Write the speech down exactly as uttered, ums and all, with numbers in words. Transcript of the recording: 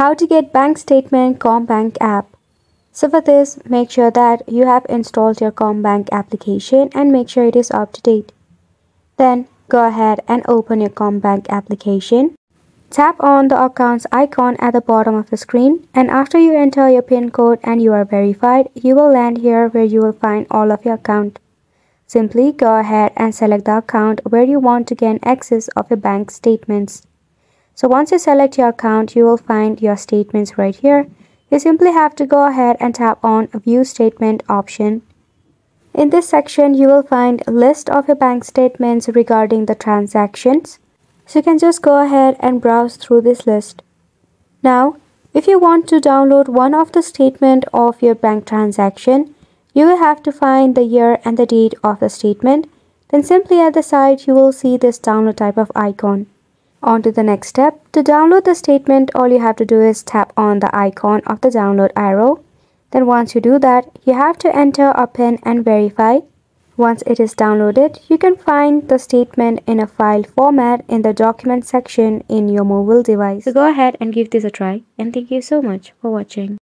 How to get bank statement CommBank app. So for this, make sure that you have installed your CommBank application and make sure it is up to date. Then go ahead and open your CommBank application. Tap on the accounts icon at the bottom of the screen, and after you enter your PIN code and you are verified, you will land here where you will find all of your account. Simply go ahead and select the account where you want to gain access of your bank statements. So once you select your account, you will find your statements right here. You simply have to go ahead and tap on View Statement option. In this section, you will find a list of your bank statements regarding the transactions. So you can just go ahead and browse through this list. Now, if you want to download one of the statement of your bank transaction, you will have to find the year and the date of the statement. Then simply at the side, you will see this download type of icon. On to the next step. To download the statement, all you have to do is tap on the icon of the download arrow. Then once you do that, you have to enter a PIN and verify. Once it is downloaded, you can find the statement in a file format in the document section in your mobile device. So go ahead and give this a try, and thank you so much for watching.